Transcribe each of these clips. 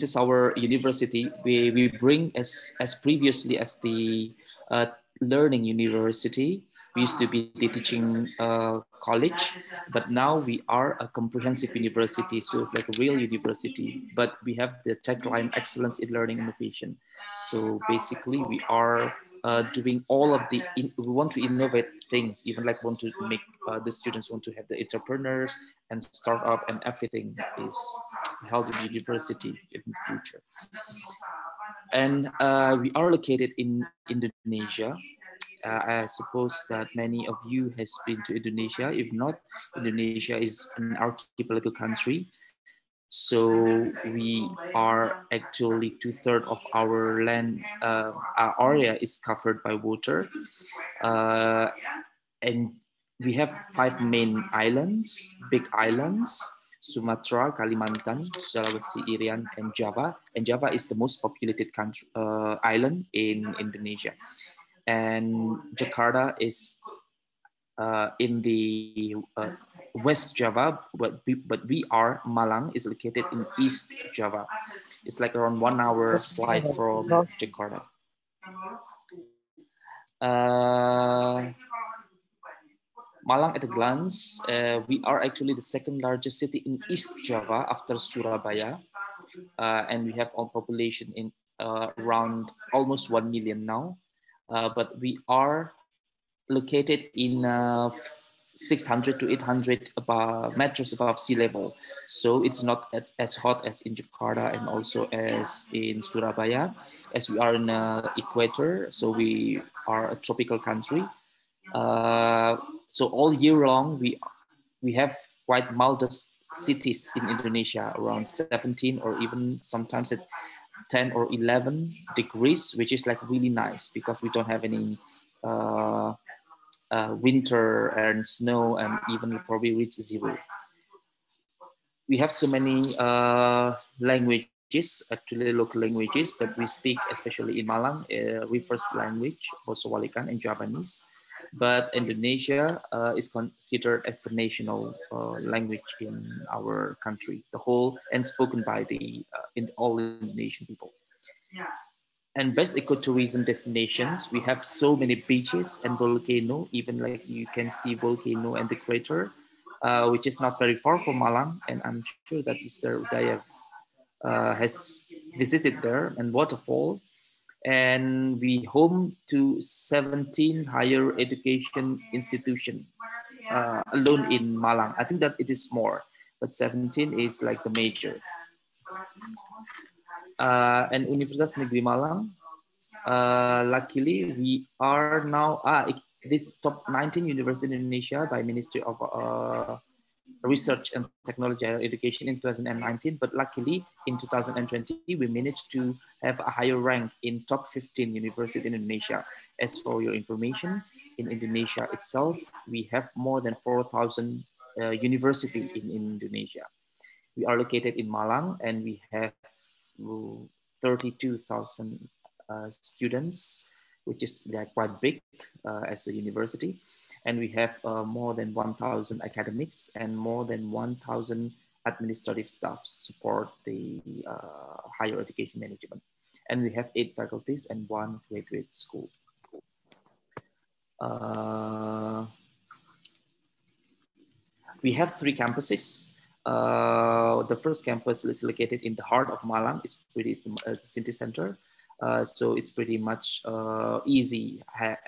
this is our university. We bring as previously as the learning university. We used to be the teaching college, but now we are a comprehensive university, so like a real university, but we have the tagline excellence in learning innovation. So basically we are doing all of the, we want to innovate things, even like want to make the students want to have the entrepreneurs and startup and everything is held in university in the future. And we are located in Indonesia. I suppose that many of you has been to Indonesia. If not, Indonesia is an archipelago country. So we are actually 2/3 of our land, our area is covered by water. And we have 5 main islands, big islands: Sumatra, Kalimantan, Sulawesi, Irian, and Java. And Java is the most populated country, island in Indonesia. And Jakarta is in the West Java, but we are, Malang is located in East Java. It's like around 1 hour flight from Jakarta. Malang at a glance, we are actually the 2nd largest city in East Java after Surabaya. And we have our population in around almost 1 million now. But we are located in 600 to 800 meters above sea level. So it's not as hot as in Jakarta and also as in Surabaya, as we are in equator. So we are a tropical country. So all year long, we have quite mildest cities in Indonesia, around 17 or even sometimes at 10 or 11 degrees, which is like really nice because we don't have any winter and snow, and even probably reach 0. We have so many languages, actually local languages that we speak, especially in Malang, we first language, also Walikan and Javanese. But Indonesia is considered as the national language in our country, the whole, and spoken by the all Indonesian people. Yeah. And best ecotourism destinations, we have so many beaches and volcano, even like you can see volcano and the crater, which is not very far from Malang, and I'm sure that Mr. Udayev has visited there, and waterfall. And we home to 17 higher education institutions alone in Malang. I think that it is more, but 17 is like the major. And Universitas Negeri Malang, luckily we are now, this top 19 university in Indonesia by Ministry of Research and Technology and Education in 2019, but luckily in 2020 we managed to have a higher rank in top 15 universities in Indonesia. As for your information, in Indonesia itself, we have more than 4,000 universities in Indonesia. We are located in Malang, and we have 32,000 students, which is quite big as a university. And we have more than 1,000 academics and more than 1,000 administrative staff support the higher education management. And we have 8 faculties and 1 graduate school. We have 3 campuses. The first campus is located in the heart of Malang. It's pretty the city center. So it's pretty much easy,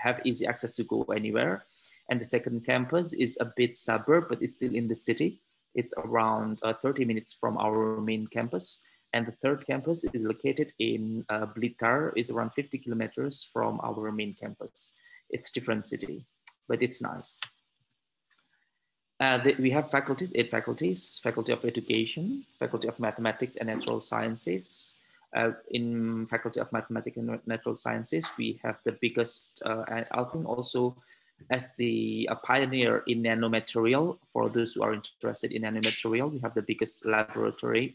have easy access to go anywhere. And the second campus is a bit suburb, but it's still in the city. It's around 30 minutes from our main campus. And the third campus is located in Blitar, is around 50 kilometers from our main campus. It's a different city, but it's nice. We have faculties, 8 faculties: Faculty of Education, Faculty of Mathematics and Natural Sciences. In Faculty of Mathematics and Natural Sciences, we have the biggest, I think also, as the pioneer in nanomaterial. For those who are interested in nanomaterial, we have the biggest laboratory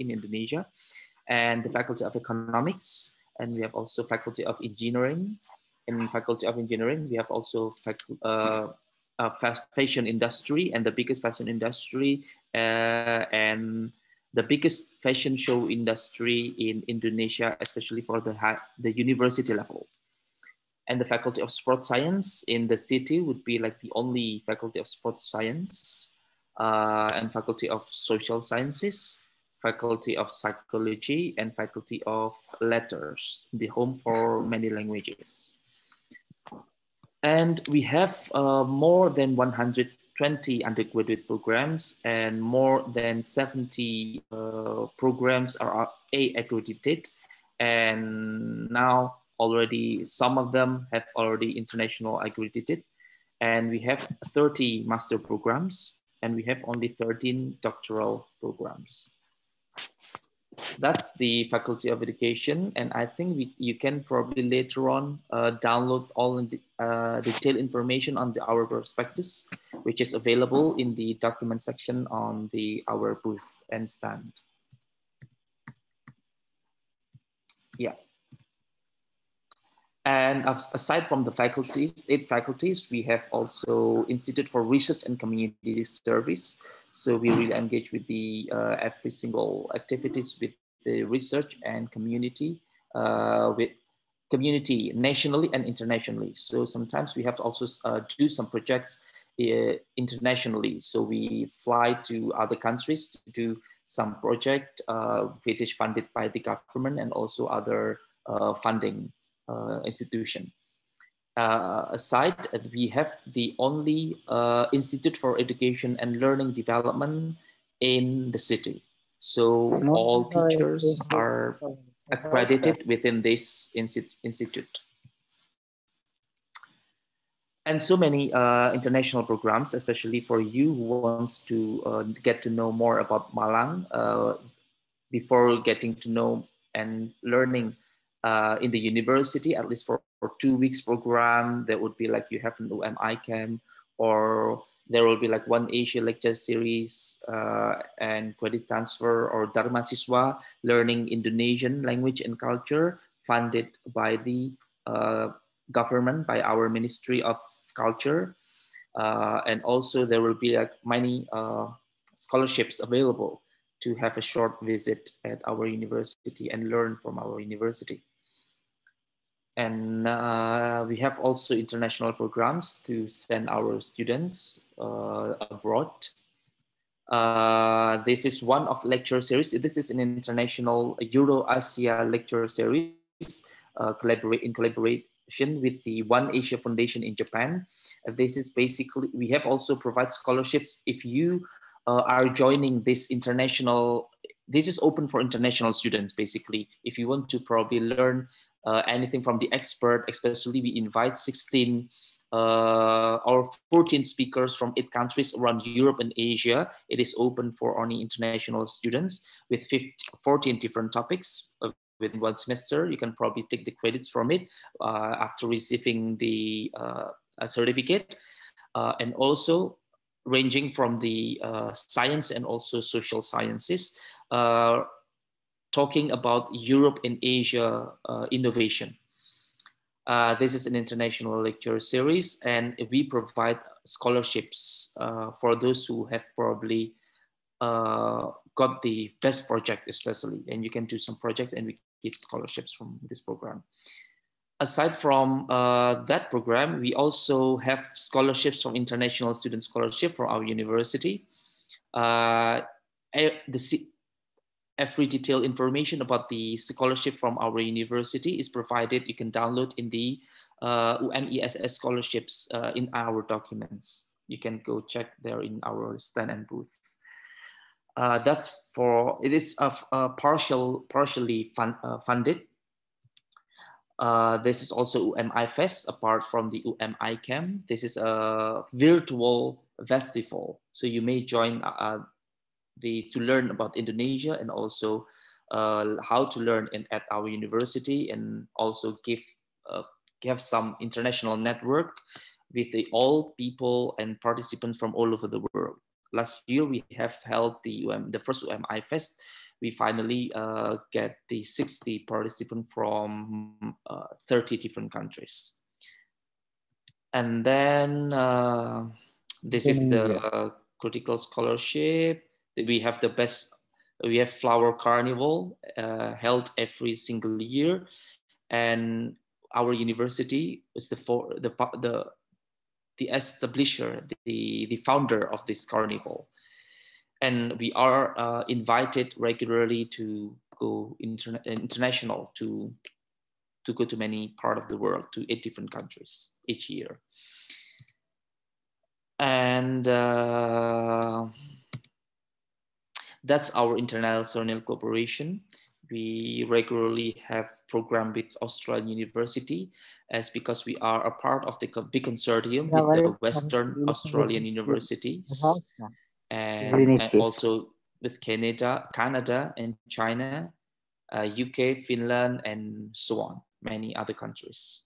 in Indonesia, and the Faculty of Economics, and we have also Faculty of Engineering. In Faculty of Engineering, we have also fashion industry, and the biggest fashion industry, and the biggest fashion show industry in Indonesia, especially for the university level. And the Faculty of Sports Science in the city would be like the only Faculty of Sports Science, and Faculty of Social Sciences, Faculty of Psychology, and Faculty of Letters, the home for many languages. And we have more than 120 undergraduate programs, and more than 70 programs are accredited, and now already some of them have already international accredited, and we have 30 master programs, and we have only 13 doctoral programs. That's the Faculty of Education, and I think you can probably later on download all the detailed information on our prospectus, which is available in the document section on our booth and stand. Yeah. And aside from the faculties, 8 faculties, we have also Institute for Research and Community Service. So we really engage with the every single activities with the research and community, nationally and internationally. So sometimes we have to also do some projects internationally. So we fly to other countries to do some project, which is funded by the government and also other funding. Institution. Aside, we have the only Institute for Education and Learning Development in the city. So all teachers are accredited within this institute. And so many international programs, especially for you who want to get to know more about Malang before getting to know and learning in the university, at least for 2 weeks program, there would be like you have an UMI camp, or there will be like One Asia lecture series and credit transfer, or Dharmasiswa, learning Indonesian language and culture, funded by the government, by our Ministry of Culture. And also there will be like many scholarships available to have a short visit at our university and learn from our university. And we have also international programs to send our students abroad. This is one of lecture series. This is an international Euro-Asia lecture series in collaboration with the One Asia Foundation in Japan. This is basically, we have also provide scholarships if you are joining this international, this is open for international students basically. If you want to probably learn anything from the expert, especially we invite 16 or 14 speakers from 8 countries around Europe and Asia. It is open for only international students with 14 different topics within one semester. You can probably take the credits from it after receiving the certificate. And also, ranging from the science and also social sciences, talking about Europe and Asia innovation. This is an international lecture series, and we provide scholarships for those who have probably got the best project especially, and you can do some projects and we give scholarships from this program. Aside from that program, we also have scholarships from international student scholarship for our university. Every detailed information about the scholarship from our university is provided. You can download in the UMESS scholarships in our documents. You can go check there in our stand and booth. That's for, it is partially funded. This is also UMI Fest, apart from the UMI Camp. This is a virtual festival. So you may join to learn about Indonesia and also how to learn at our university, and also give some international network with all people and participants from all over the world. Last year, we have held the first UMI Fest. We finally get the 60 participants from 30 different countries. And then this is the critical scholarship. We have the best We have Flower Carnival held every single year, and our university is the establisher, the founder of this carnival. And we are invited regularly to go international, to go to many parts of the world, to 8 different countries each year. And that's our international cooperation. We regularly have program with Australian University, as because we are a part of the big consortium with the Western Australian universities, and also with Canada and China, UK, Finland, and so on, many other countries.